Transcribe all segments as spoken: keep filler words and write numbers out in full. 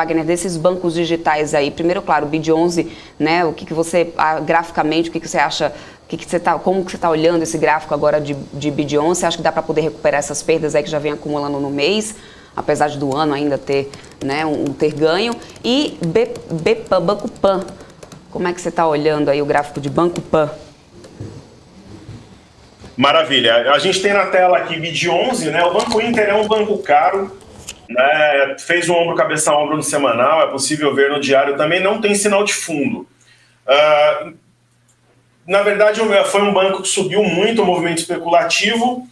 Wagner, desses bancos digitais aí? Primeiro, claro, o B I D onze, né? O que, que você, graficamente, o que, que você acha, o que que você tá, como que você está olhando esse gráfico agora de, de B I D onze? Você acha que dá para poder recuperar essas perdas aí que já vem acumulando no mês, apesar de do ano ainda ter, né, um, um ter ganho? E B, BPAN, Banco PAN, como é que você está olhando aí o gráfico de Banco PAN? Maravilha. A gente tem na tela aqui B I D onze, né? O Banco Inter é um banco caro, né? Fez um ombro, cabeça a ombro no semanal, é possível ver no diário também, não tem sinal de fundo. Uh, na verdade, foi um banco que subiu muito o movimento especulativo.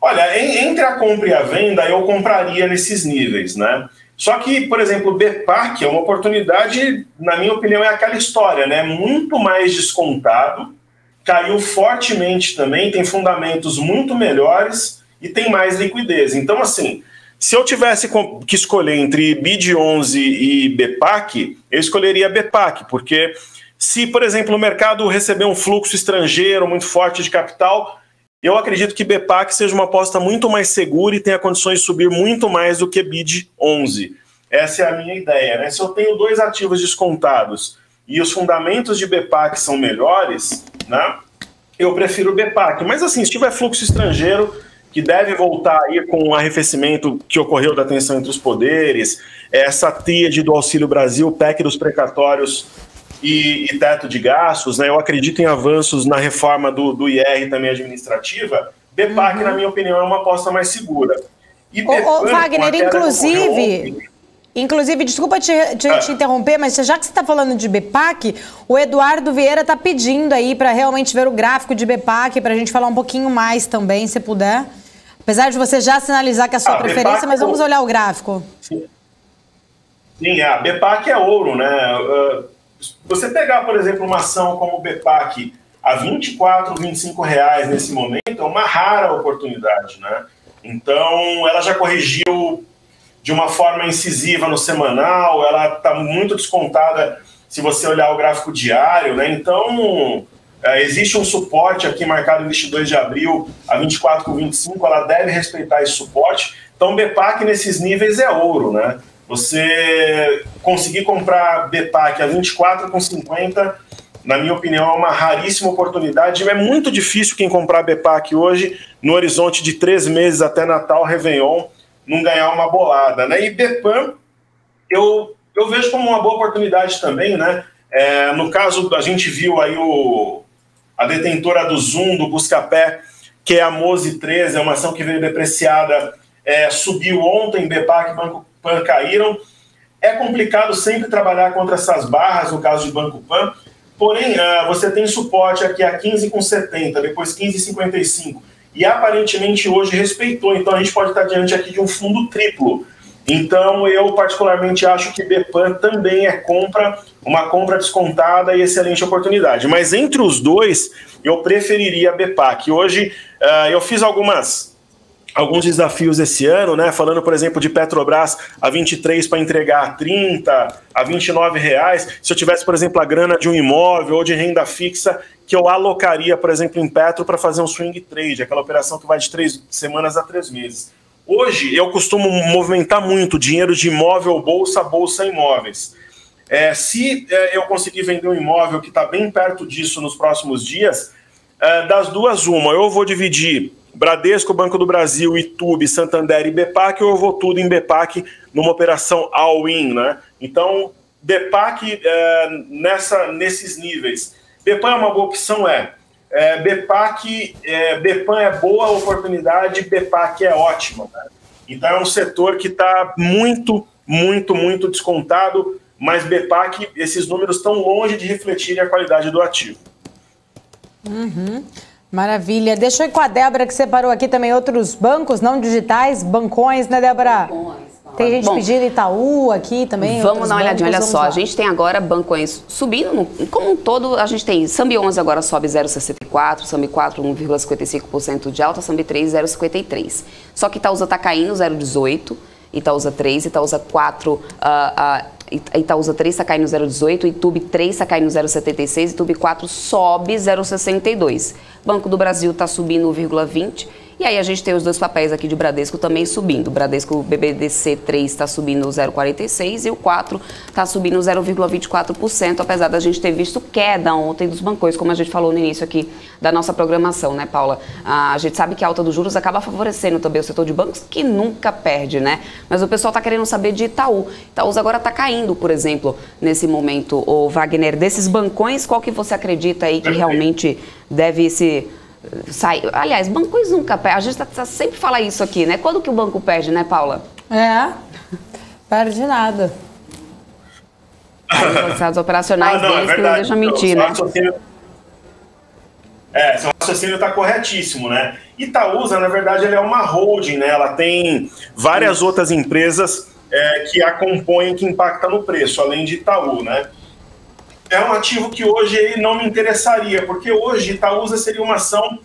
Olha, entre a compra e a venda, eu compraria nesses níveis, né? Só que, por exemplo, o B PAC é uma oportunidade, na minha opinião, é aquela história, né? Muito mais descontado. Caiu fortemente também, tem fundamentos muito melhores e tem mais liquidez. Então, assim, se eu tivesse que escolher entre B I D onze e B PAC, eu escolheria B PAC, porque se, por exemplo, o mercado receber um fluxo estrangeiro muito forte de capital, eu acredito que B PAC seja uma aposta muito mais segura e tenha condições de subir muito mais do que B I D onze. Essa é a minha ideia, né? Se eu tenho dois ativos descontados e os fundamentos de B PAC são melhores, né? Eu prefiro o B PAC, mas assim, se tiver fluxo estrangeiro, que deve voltar aí com o arrefecimento que ocorreu da tensão entre os poderes, essa tríade do Auxílio Brasil, P E C dos precatórios e, e teto de gastos, né? Eu acredito em avanços na reforma do, do I R também administrativa. B PAC, uhum, na minha opinião, é uma aposta mais segura. E o, o Wagner, inclusive... Inclusive, desculpa te, te, ah. te interromper, mas já que você está falando de B PAC, o Eduardo Vieira está pedindo aí para realmente ver o gráfico de B PAC, para a gente falar um pouquinho mais também, se puder. Apesar de você já sinalizar que é a sua ah, preferência, B PAC, mas vamos olhar o gráfico. Sim, sim, a B PAC é ouro, né? Você pegar, por exemplo, uma ação como o B PAC a vinte e quatro, vinte e cinco reais nesse momento, é uma rara oportunidade, né? Então, ela já corrigiu de uma forma incisiva no semanal, ela está muito descontada se você olhar o gráfico diário, né? Então, é, existe um suporte aqui marcado em vinte e dois de abril, a vinte e quatro com vinte e cinco, ela deve respeitar esse suporte. Então, B PAC nesses níveis é ouro, né? Você conseguir comprar B PAC a vinte e quatro com cinquenta, na minha opinião, é uma raríssima oportunidade. É muito difícil quem comprar B PAC hoje, no horizonte de três meses até Natal, Réveillon, não ganhar uma bolada, né? E B PAN, eu, eu vejo como uma boa oportunidade também, né? É, no caso, a gente viu aí o, a detentora do Zoom, do Buscapé, que é a Mose treze, é uma ação que veio depreciada, é, subiu ontem, B PAC e Banco PAN caíram. É complicado sempre trabalhar contra essas barras, no caso de Banco PAN, porém, é, você tem suporte aqui a quinze com setenta, depois quinze e cinquenta e cinco. E aparentemente hoje respeitou, então a gente pode estar diante aqui de um fundo triplo. Então eu particularmente acho que B PAN também é compra, uma compra descontada e excelente oportunidade. Mas entre os dois, eu preferiria B PAC. Hoje uh, eu fiz algumas, alguns desafios esse ano, né? Falando, por exemplo, de Petrobras a vinte e três para entregar a trinta, a vinte e nove reais. Se eu tivesse, por exemplo, a grana de um imóvel ou de renda fixa, que eu alocaria, por exemplo, em Petro para fazer um swing trade, aquela operação que vai de três semanas a três meses. Hoje, eu costumo movimentar muito dinheiro de imóvel, bolsa, bolsa, imóveis. É, se é, eu conseguir vender um imóvel que está bem perto disso nos próximos dias, é, das duas, uma, eu vou dividir Bradesco, Banco do Brasil, I T U B, Santander e B PAC, ou eu vou tudo em B PAC numa operação all-in, né? Então, B PAC é, nessa, nesses níveis. B PAN é uma boa opção, é. é B PAC, é, B PAN é boa oportunidade, B PAC é ótima, né? Então é um setor que está muito, muito, muito descontado, mas B PAC, esses números estão longe de refletirem a qualidade do ativo. Uhum. Maravilha. Deixa eu ir com a Débora, que separou aqui também outros bancos não digitais, bancões, né, Débora? Bancões. Tem gente Bom, pedindo Itaú aqui também. Vamos dar uma olhadinha, olha só, lá. A gente tem agora bancões subindo, como um todo, a gente tem SAMBI onze agora sobe zero vírgula sessenta e quatro, SAMBI quatro um vírgula cinquenta e cinco por cento de alta, SAMBI três zero vírgula cinquenta e três por cento. Só que Itaúsa está caindo zero vírgula dezoito por cento, Itaúsa três, Itaúsa quatro, uh, uh, Itaúsa três está caindo zero vírgula dezoito por cento, I T U B três está caindo zero vírgula setenta e seis por cento, I T U B quatro sobe zero vírgula sessenta e dois por cento. Banco do Brasil está subindo um vírgula vinte por cento. E aí a gente tem os dois papéis aqui de Bradesco também subindo. O Bradesco B B D C três está subindo zero vírgula quarenta e seis por cento e o quatro está subindo zero vírgula vinte e quatro por cento, apesar da gente ter visto queda ontem dos bancões, como a gente falou no início aqui da nossa programação, né, Paula? A gente sabe que a alta dos juros acaba favorecendo também o setor de bancos, que nunca perde, né? Mas o pessoal está querendo saber de Itaú. Itaúsa agora está caindo, por exemplo, nesse momento. Ô, Wagner, desses bancões, qual que você acredita aí que realmente deve se... Sai. Aliás, bancões nunca perdem. A gente tá, tá sempre fala isso aqui, né? Quando que o banco perde, né, Paula? É, perde nada. Os resultados operacionais ah, não, deles é que não deixam mentir, né? Raciocínio... É, seu raciocínio está corretíssimo, né? Itaúsa, na verdade, ela é uma holding, né? Ela tem várias hum. outras empresas é, que a compõem, que impactam no preço, além de Itaú, né? É um ativo que hoje não me interessaria, porque hoje Itaúsa seria uma ação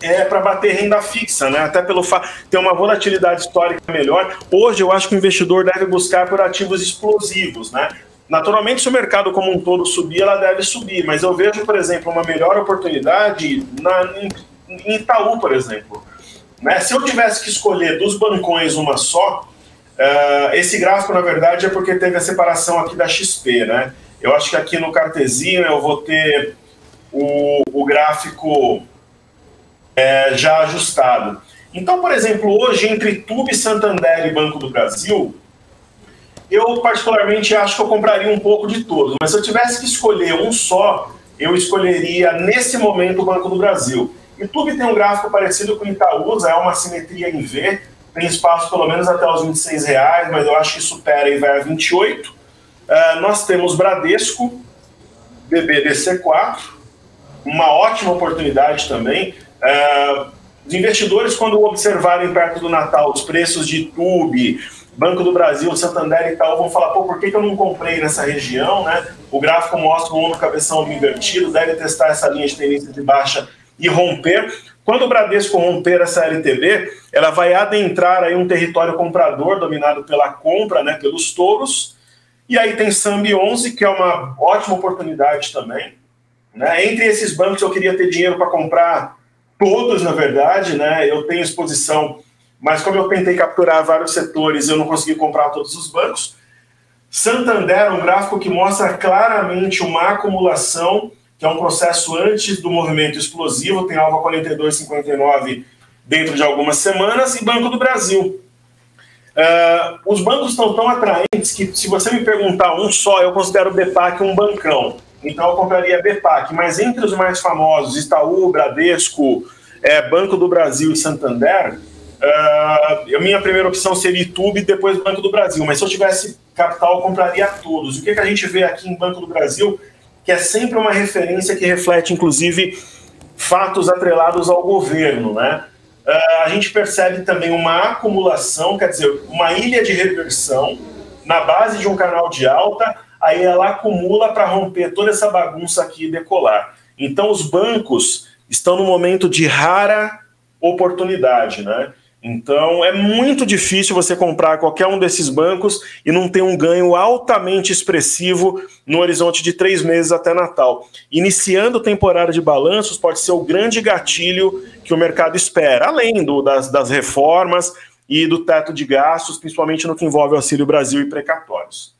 é, para bater renda fixa, né? Até pelo fato de ter uma volatilidade histórica melhor. Hoje eu acho que o investidor deve buscar por ativos explosivos, né? Naturalmente, se o mercado como um todo subir, ela deve subir, mas eu vejo, por exemplo, uma melhor oportunidade na, em, em Itaú, por exemplo, né? Se eu tivesse que escolher dos bancões uma só, uh, esse gráfico, na verdade, é porque teve a separação aqui da X P, né? Eu acho que aqui no cartezinho eu vou ter o, o gráfico é, já ajustado. Então, por exemplo, hoje entre I T U B, Santander e Banco do Brasil, eu particularmente acho que eu compraria um pouco de todos. Mas se eu tivesse que escolher um só, eu escolheria nesse momento o Banco do Brasil. I T U B tem um gráfico parecido com o Itaúsa, é uma simetria em V, tem espaço pelo menos até os vinte e seis reais, mas eu acho que supera e vai a vinte e oito reais. Uh, nós temos Bradesco, B B D C quatro, uma ótima oportunidade também. Uh, os investidores, quando observarem perto do Natal os preços de I T U B, Banco do Brasil, Santander e Itaú, vão falar, pô, por que, que eu não comprei nessa região, né? O gráfico mostra o ombro cabeção invertido, deve testar essa linha de tendência de baixa e romper. Quando o Bradesco romper essa L T B, ela vai adentrar aí um território comprador dominado pela compra, né, pelos touros. E aí tem SAMB onze, que é uma ótima oportunidade também, né? Entre esses bancos eu queria ter dinheiro para comprar todos, na verdade, né? Eu tenho exposição, mas como eu tentei capturar vários setores, eu não consegui comprar todos os bancos. Santander é um gráfico que mostra claramente uma acumulação, que é um processo antes do movimento explosivo, tem alva quarenta e dois vírgula cinquenta e nove dentro de algumas semanas, e Banco do Brasil. Uh, os bancos estão tão atraentes que, se você me perguntar um só, eu considero o B PAC um bancão. Então eu compraria B PAC, mas entre os mais famosos, Itaú, Bradesco, é, Banco do Brasil e Santander, uh, a minha primeira opção seria I T U B e depois Banco do Brasil. Mas se eu tivesse capital, eu compraria todos. O que, que a gente vê aqui em Banco do Brasil, que é sempre uma referência que reflete, inclusive, fatos atrelados ao governo, né? Uh, a gente percebe também uma acumulação, quer dizer, uma ilha de reversão na base de um canal de alta, aí ela acumula para romper toda essa bagunça aqui e decolar. Então os bancos estão num momento de rara oportunidade, né? Então é muito difícil você comprar qualquer um desses bancos e não ter um ganho altamente expressivo no horizonte de três meses até Natal. Iniciando temporada de balanços pode ser o grande gatilho que o mercado espera, além do, das, das reformas e do teto de gastos, principalmente no que envolve Auxílio Brasil e precatórios.